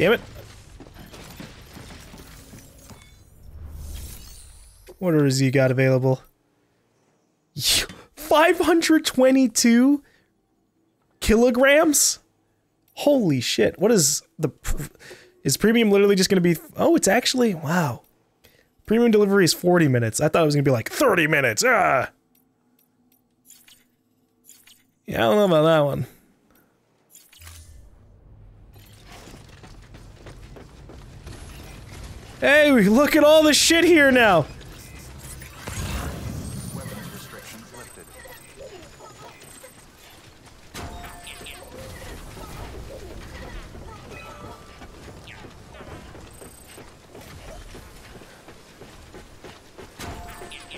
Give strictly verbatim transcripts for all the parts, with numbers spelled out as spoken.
Damn it. What has he got available? five hundred twenty-two kilograms? Holy shit. What is the... Is premium literally just going to be... Oh, it's actually... Wow. Premium delivery is forty minutes. I thought it was going to be like thirty minutes. Ah! Yeah, I don't know about that one. Hey, look at all the shit here now!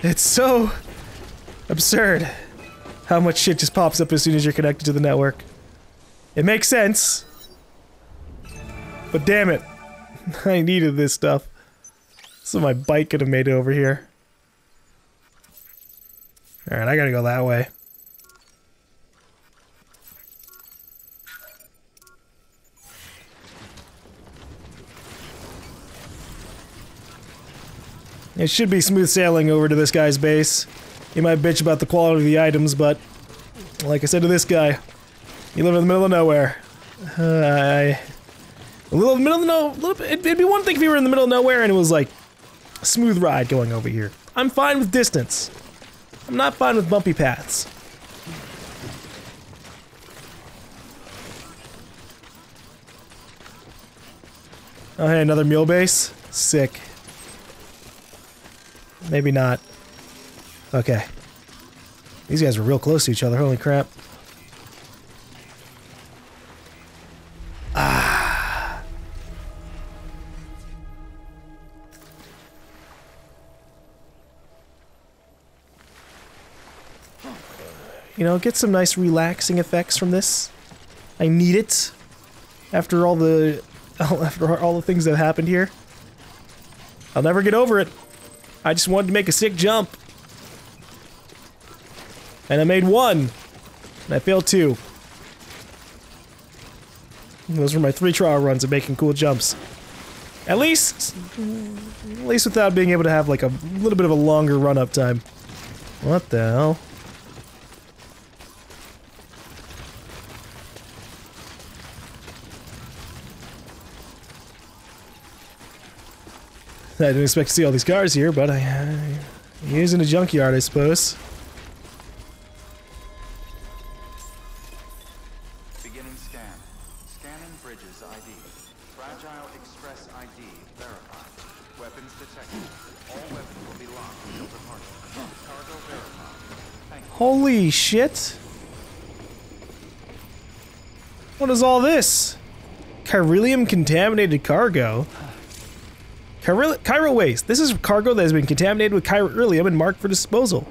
It's so absurd how much shit just pops up as soon as you're connected to the network. It makes sense. But damn it. I needed this stuff. So my bike could have made it over here. Alright, I gotta go that way. It should be smooth sailing over to this guy's base. He might bitch about the quality of the items, but... Like I said to this guy, you live in the middle of nowhere. Uh, I... A little middle of no... Little, it'd, it'd be one thing if we were in the middle of nowhere and it was like... A smooth ride going over here. I'm fine with distance. I'm not fine with bumpy paths. Oh hey, another mule base? Sick. Maybe not. Okay. These guys were real close to each other, holy crap. Ah. You know, get some nice relaxing effects from this. I need it. After all the... After all the things that happened here. I'll never get over it. I just wanted to make a sick jump. And I made one. And I failed two. And those were my three trial runs of making cool jumps. At least... At least without being able to have like a little bit of a longer run-up time. What the hell? I didn't expect to see all these cars here, but I... I using a junkyard, I suppose. Beginning scan. Scanning Bridges I D. Fragile Express I D verified. Weapons detected. All weapons will be locked until departure. Cargo verified. Thank you. Holy shit! What is all this? Chiralium contaminated cargo? Chiral Waste. This is cargo that has been contaminated with chiralium and marked for disposal.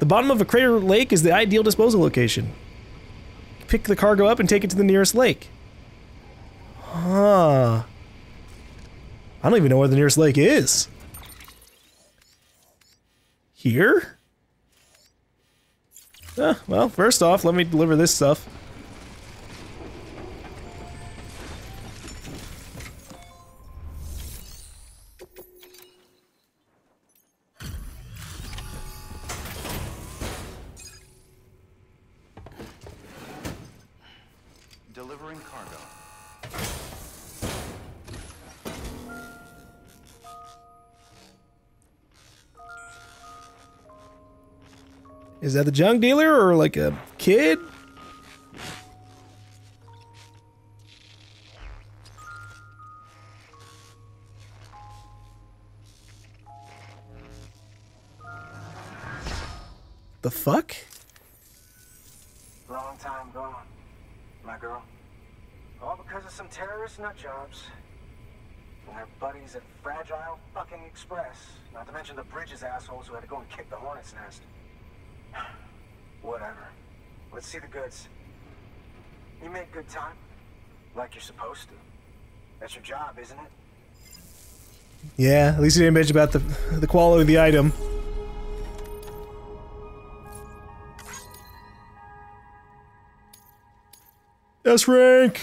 The bottom of a crater lake is the ideal disposal location. Pick the cargo up and take it to the nearest lake. Huh. I don't even know where the nearest lake is. Here? Ah, well, first off, let me deliver this stuff. Is that the junk dealer or like a kid? The fuck? Long time gone, my girl. All because of some terrorist nut jobs. And their buddies at Fragile fucking Express. Not to mention the Bridges assholes who had to go and kick the hornet's nest. Whatever. Let's see the goods. You make good time. Like you're supposed to. That's your job, isn't it? Yeah, at least you didn't bitch about the, the quality of the item. S rank!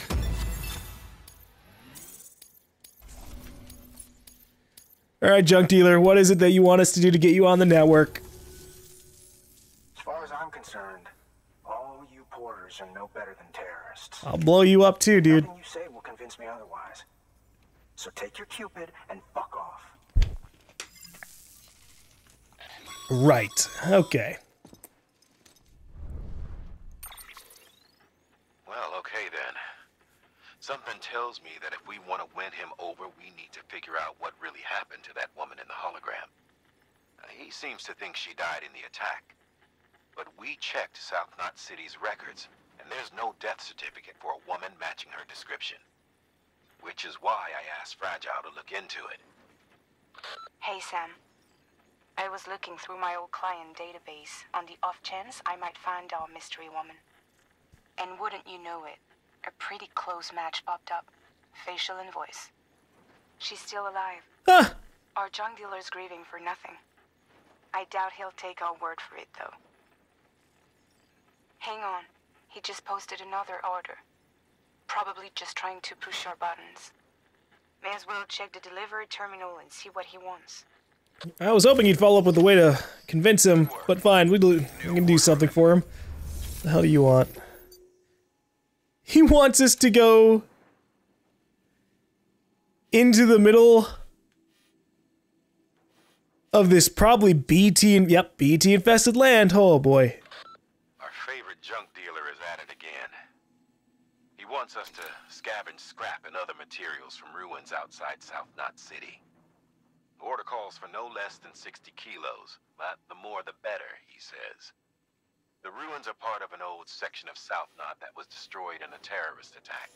Alright, junk dealer, what is it that you want us to do to get you on the network? As far as I'm concerned, all you porters are no better than terrorists. I'll blow you up too, dude. Nothing you say will convince me otherwise. So take your Cupid and fuck off. Right. Okay. Well, okay then. Something tells me that if we want to win him over, we need to figure out what really happened to that woman in the hologram. Uh, he seems to think she died in the attack. But we checked South Knot City's records, and there's no death certificate for a woman matching her description. Which is why I asked Fragile to look into it. Hey, Sam. I was looking through my old client database on the off chance I might find our mystery woman. And wouldn't you know it, a pretty close match popped up, facial and voice. She's still alive. Ah. Our junk dealer's grieving for nothing. I doubt he'll take our word for it, though. Hang on. He just posted another order. Probably just trying to push our buttons. May as well check the delivery terminal and see what he wants. I was hoping he'd follow up with a way to convince him, but fine, we, we can do something for him. What the hell do you want? He wants us to go into the middle of this probably B T and yep, B T infested land. Oh boy. Our favorite junk dealer is at it again. He wants us to scavenge scrap and other materials from ruins outside South Knot City. Order calls for no less than sixty kilos, but the more the better, he says. The ruins are part of an old section of South Knot that was destroyed in a terrorist attack.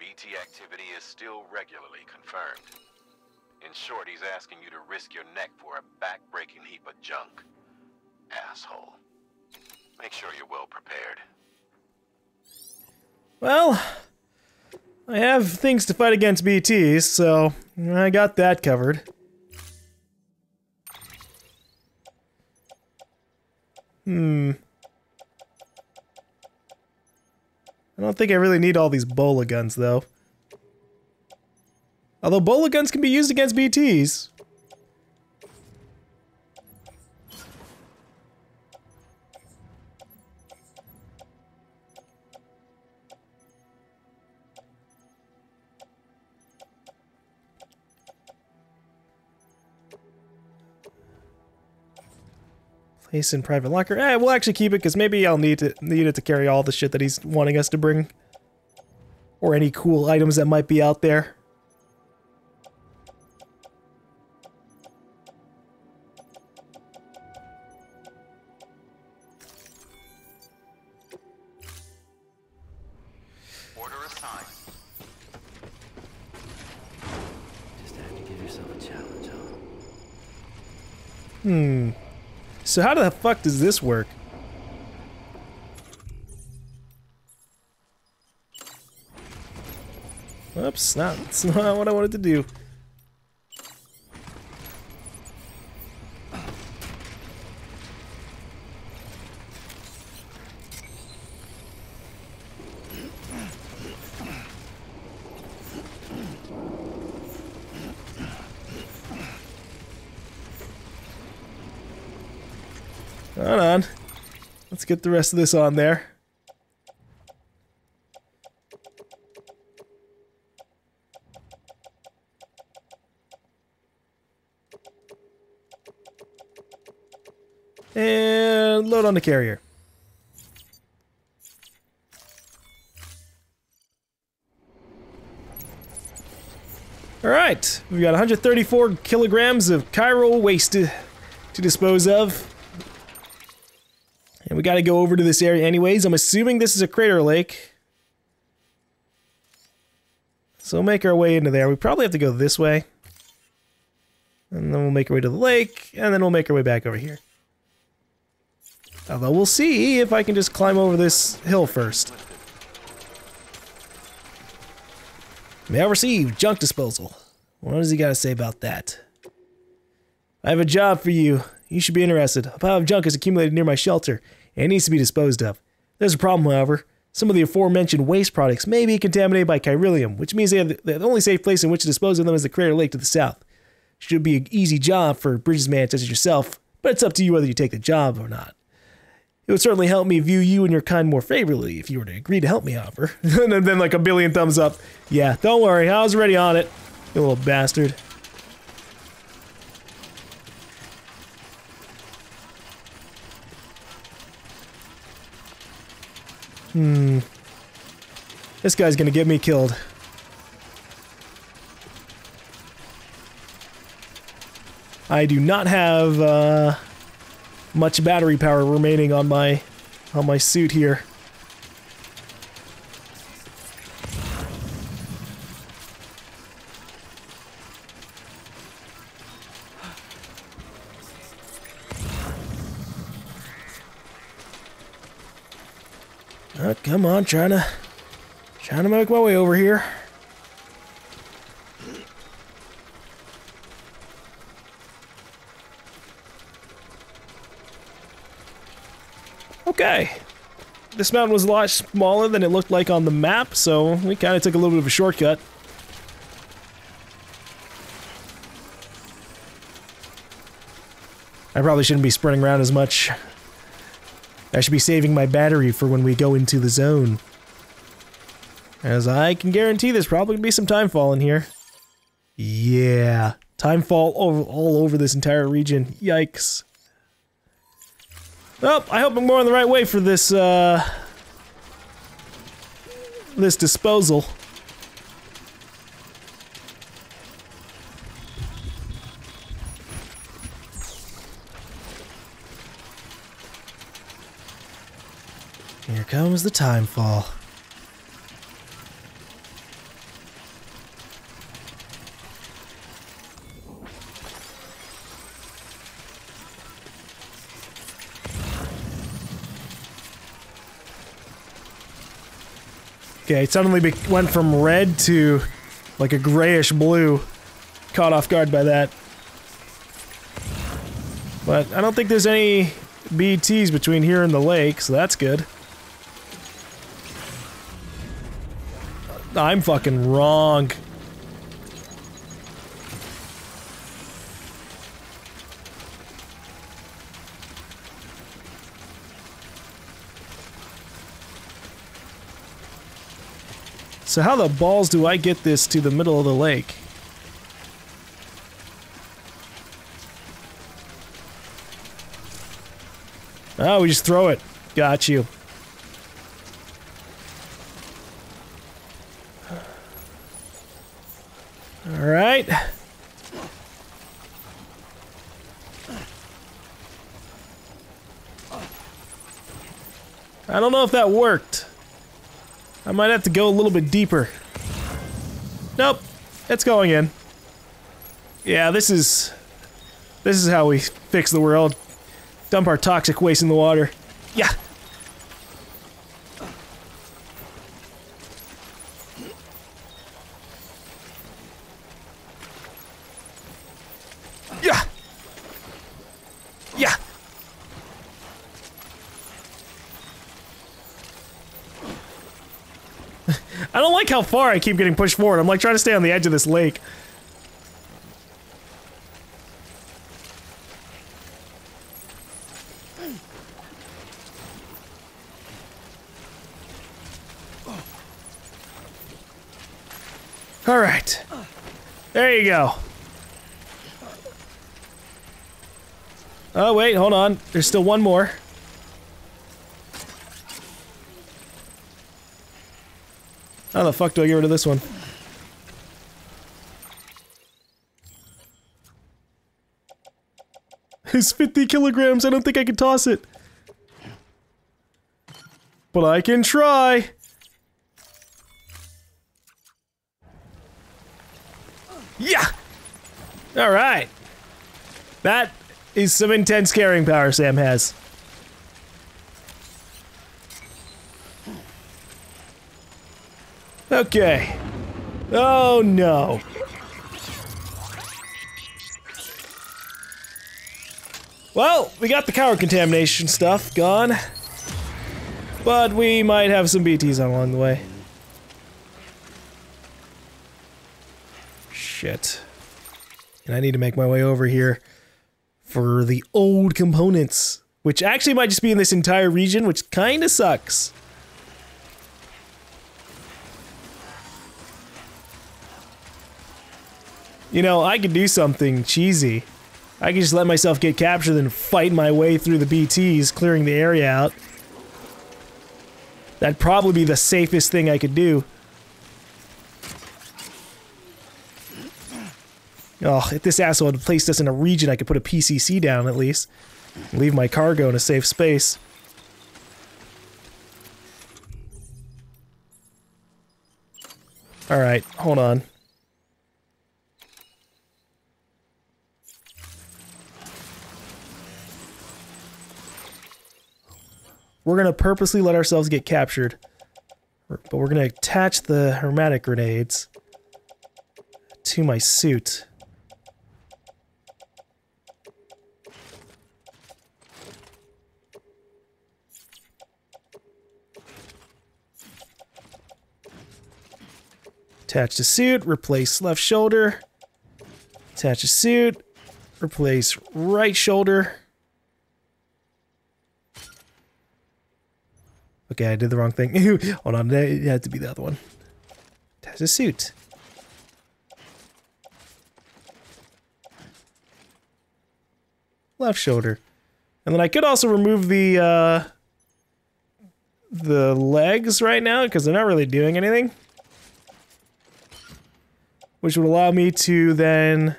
B T activity is still regularly confirmed. In short, he's asking you to risk your neck for a back-breaking heap of junk. Asshole. Make sure you're well prepared. Well, I have things to fight against B T, so I got that covered. Hmm. I don't think I really need all these bola guns, though. Although bola guns can be used against B Ts. Place in private locker. Eh, we'll actually keep it because maybe I'll need it, need it to carry all the shit that he's wanting us to bring. Or any cool items that might be out there. Order assigned. Just have to give yourself a challenge, huh? Hmm. So how the fuck does this work? Oops, not, that's not what I wanted to do. Hold on. Let's get the rest of this on there. And load on the carrier. Alright, we've got one hundred thirty-four kilograms of chiral waste to, to dispose of. And we gotta go over to this area anyways. I'm assuming this is a crater lake. So we'll make our way into there. We probably have to go this way. And then we'll make our way to the lake, and then we'll make our way back over here. Although we'll see if I can just climb over this hill first. Mail received, junk disposal. What does he gotta say about that? I have a job for you. You should be interested. A pile of junk has accumulated near my shelter, and it needs to be disposed of. There's a problem, however. Some of the aforementioned waste products may be contaminated by chiralium, which means they have the, the only safe place in which to dispose of them is the Crater Lake to the south. Should be an easy job for Bridges man such as yourself, but it's up to you whether you take the job or not. It would certainly help me view you and your kind more favorably if you were to agree to help me offer. And then like a billion thumbs up. Yeah, don't worry, I was already on it, you little bastard. Hmm. This guy's gonna get me killed. I do not have uh, much battery power remaining on my on my suit here. Oh, come on, trying to trying to make my way over here. Okay, this mountain was a lot smaller than it looked like on the map, so we kind of took a little bit of a shortcut. I probably shouldn't be sprinting around as much. I should be saving my battery for when we go into the zone, as I can guarantee there's probably gonna be some timefall in here. Yeah, timefall over all over this entire region. Yikes. Oh, I hope I'm going the right way for this, uh, this disposal. Here comes the timefall. Okay, it suddenly be went from red to like a grayish blue. Caught off guard by that. But I don't think there's any B Ts between here and the lake, so that's good. I'm fucking wrong. So how the balls do I get this to the middle of the lake? Oh, we just throw it. Got you. Alright. I don't know if that worked. I might have to go a little bit deeper. Nope, it's going in. Yeah, this is... This is how we fix the world. Dump our toxic waste in the water. Yeah! Yeah! Yeah! I don't like how far I keep getting pushed forward. I'm like trying to stay on the edge of this lake. All right. There you go. Oh, wait, hold on. There's still one more. How the fuck do I get rid of this one? It's fifty kilograms, I don't think I can toss it. But I can try! Yeah! Alright! That is some intense carrying power Sam has. Okay. Oh no. Well, we got the power contamination stuff gone. But we might have some B Ts along the way. Shit. and I need to make my way over here for the old components, which actually might just be in this entire region, which kinda sucks. You know, I could do something cheesy. I could just let myself get captured and fight my way through the B Ts, clearing the area out. That'd probably be the safest thing I could do. Oh, if this asshole had placed us in a region, I could put a P C C down at least. Leave my cargo in a safe space. Alright, hold on. We're gonna purposely let ourselves get captured, but we're gonna attach the hermetic grenades to my suit. Attach the suit, replace left shoulder. Attach the suit, replace right shoulder. Okay, I did the wrong thing. Hold on, it had to be the other one. Attach the suit. Left shoulder. And then I could also remove the, uh... the legs right now, because they're not really doing anything. Which would allow me to then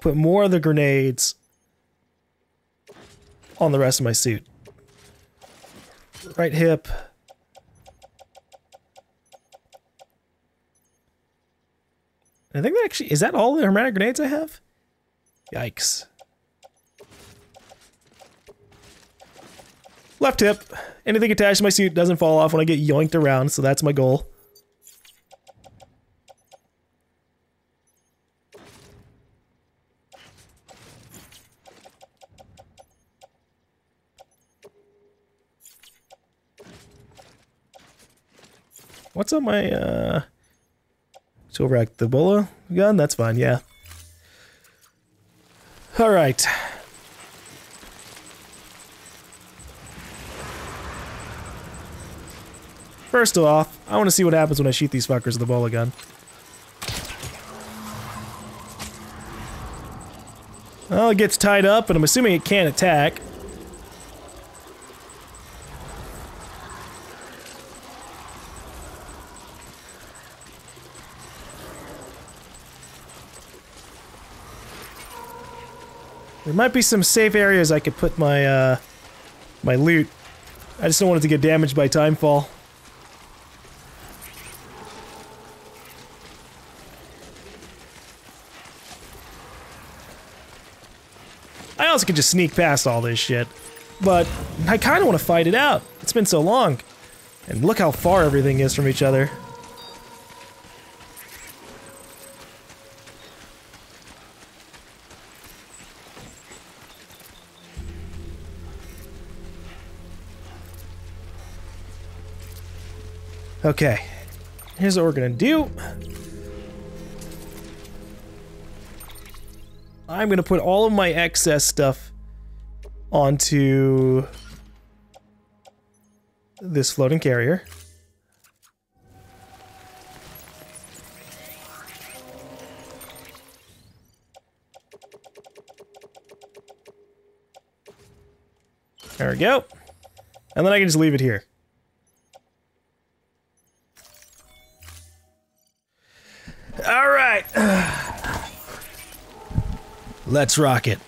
put more of the grenades on the rest of my suit. Right hip. I think that actually, is that all the hermetic grenades I have? Yikes. Left hip. Anything attached to my suit doesn't fall off when I get yoinked around, so that's my goal. What's on my, uh... tool rack? The bola gun? That's fine, yeah. Alright. First off, I want to see what happens when I shoot these fuckers with the bola gun. Well, it gets tied up, and I'm assuming it can't attack. There might be some safe areas I could put my, uh, my loot. I just don't want it to get damaged by timefall. I also could just sneak past all this shit, but I kinda wanna fight it out. It's been so long. And look how far everything is from each other. Okay, here's what we're gonna do. I'm gonna put all of my excess stuff onto this floating carrier. There we go. And then I can just leave it here. Alright! Let's rock it.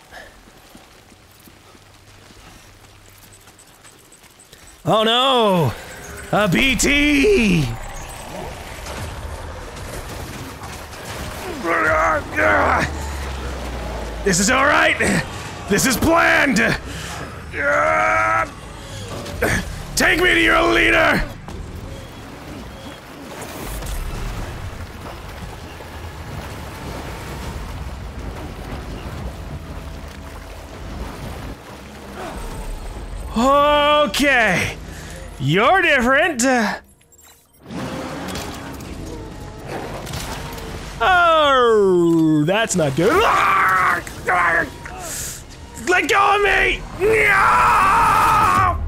Oh no! A B T! This is alright! This is planned! Take me to your leader! Okay, you're different. Oh, that's not good. Let go of me! No!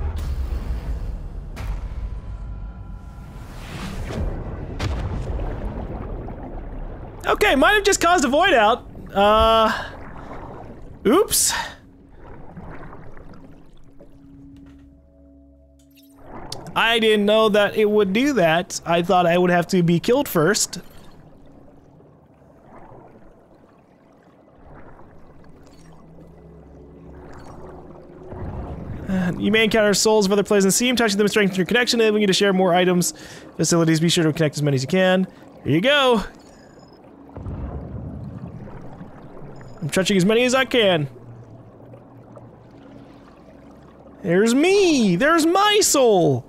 Okay, might have just caused a void out. Uh, oops. I didn't know that it would do that. I thought I would have to be killed first. Uh, you may encounter souls of other players and see them, touching them and strengthen your connection, and we need to share more items, facilities. Be sure to connect as many as you can. Here you go. I'm touching as many as I can. There's me! There's my soul!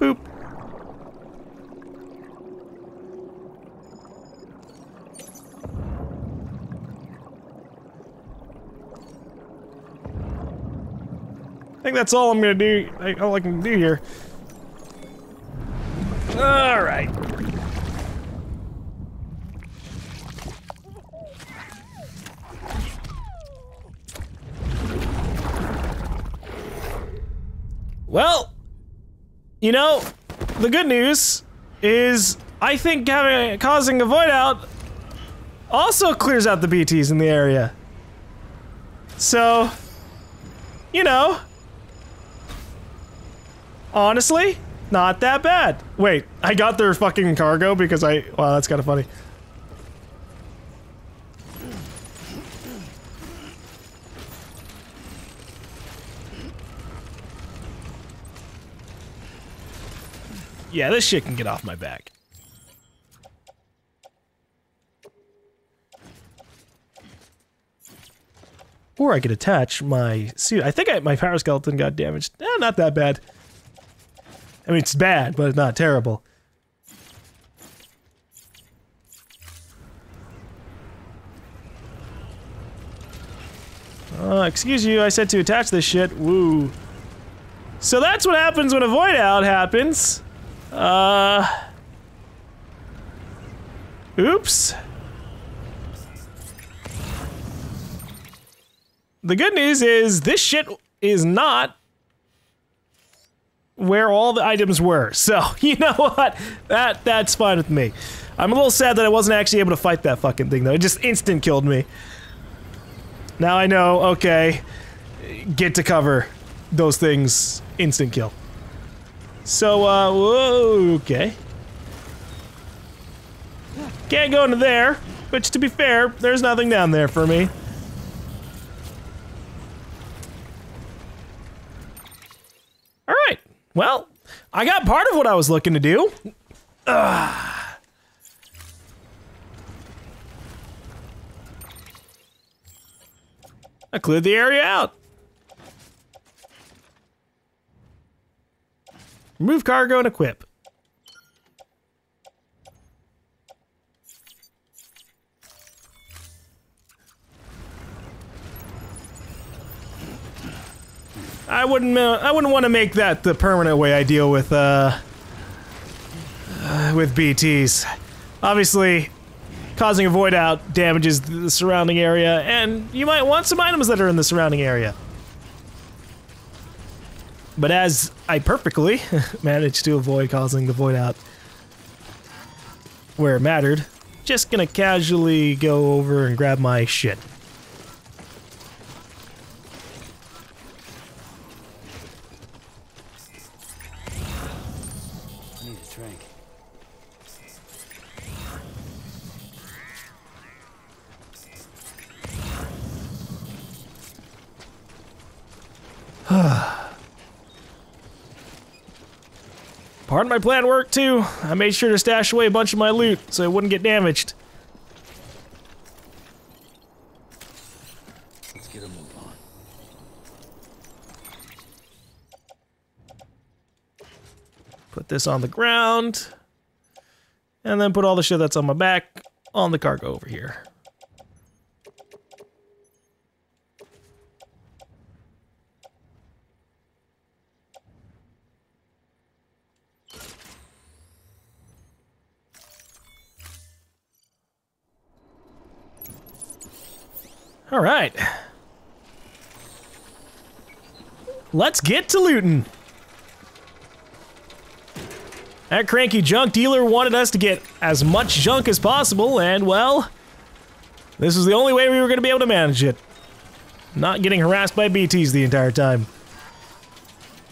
Boop. I think that's all I'm gonna do, like, all I can do here. Alright. Well, you know, the good news is I think having, causing a void out also clears out the B Ts in the area. So, you know, honestly, not that bad. Wait, I got their fucking cargo because I, wow, that's kind of funny. Yeah, this shit can get off my back. Or I could attach my suit. I think I, my power skeleton got damaged. Eh, not that bad. I mean, it's bad, but it's not terrible. Uh, excuse you, I said to attach this shit. Woo. So that's what happens when a void out happens. Uh... Oops. The good news is this shit is not where all the items were, so you know what? That that's fine with me. I'm a little sad that I wasn't actually able to fight that fucking thing though. It just instant killed me. Now I know, okay, get to cover those things, instant kill. So, uh, whoa, okay. Can't go into there, which, to be fair, there's nothing down there for me. Alright, well, I got part of what I was looking to do. Ugh. I cleared the area out. Remove cargo and equip. I wouldn't. Uh, I wouldn't want to make that the permanent way I deal with uh, uh, with B Ts. Obviously, causing a void out damages the surrounding area, and you might want some items that are in the surrounding area. But as I perfectly managed to avoid causing the void out where it mattered, just gonna casually go over and grab my shit. I need a drink. Ah. Part of my plan worked too. I made sure to stash away a bunch of my loot so it wouldn't get damaged. Let's get a move on. Put this on the ground. And then put all the shit that's on my back on the cargo over here. All right. Let's get to looting. That cranky junk dealer wanted us to get as much junk as possible, and well, this is the only way we were gonna be able to manage it. Not getting harassed by B Ts the entire time.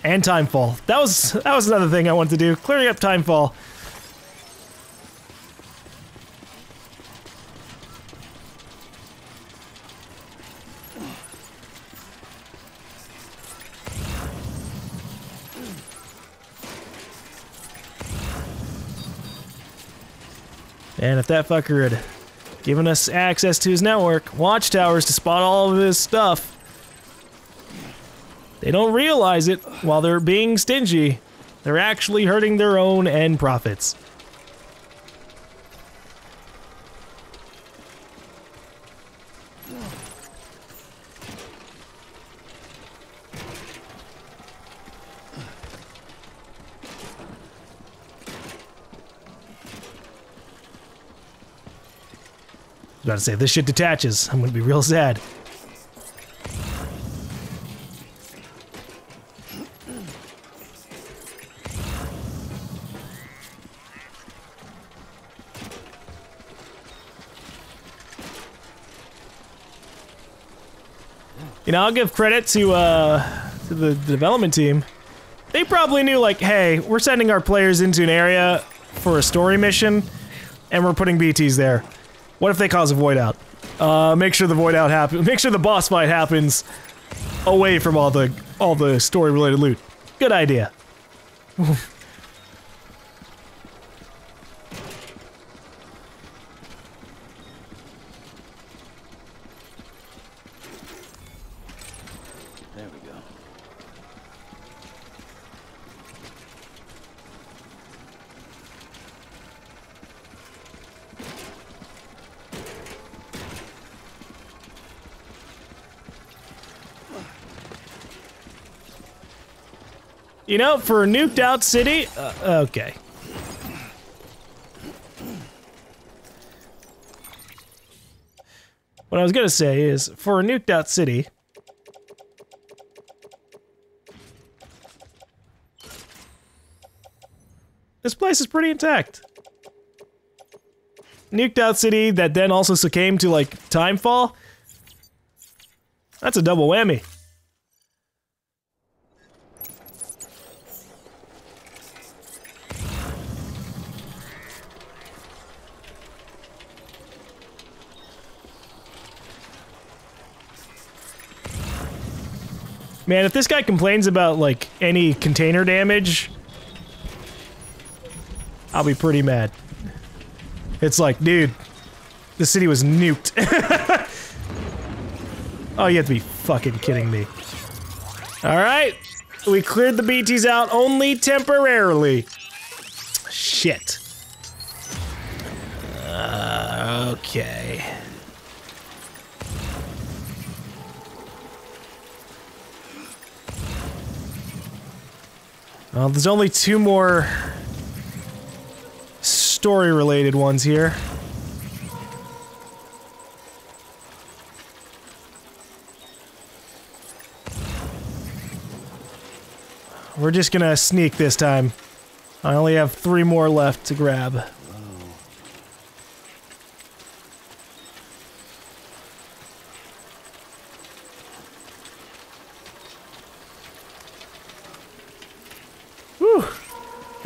And timefall. That was that was another thing I wanted to do, clearing up timefall. And if that fucker had given us access to his network, watchtowers to spot all of his stuff, they don't realize it while they're being stingy. They're actually hurting their own end profits. I was about to say, if this shit detaches, I'm gonna be real sad. You know, I'll give credit to, uh, to the development team. They probably knew, like, hey, we're sending our players into an area for a story mission, and we're putting B Ts there. What if they cause a voidout? Uh, make sure the voidout happens. Make sure the boss fight happens away from all the all the story-related loot. Good idea. You know, for a nuked out city, uh, okay. What I was gonna say is, for a nuked out city, this place is pretty intact. Nuked out city that then also succumbed to, like, timefall? That's a double whammy. Man, if this guy complains about, like, any container damage, I'll be pretty mad. It's like, dude, the city was nuked. Oh, you have to be fucking kidding me. Alright, we cleared the B Ts out only temporarily. Shit. Uh, okay. Well, there's only two more story-related ones here. We're just gonna sneak this time. I only have three more left to grab.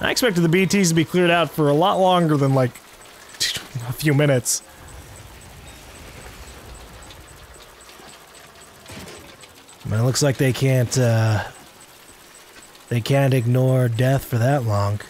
I expected the B Ts to be cleared out for a lot longer than, like, a few minutes. Well, it looks like they can't, uh... they can't ignore death for that long.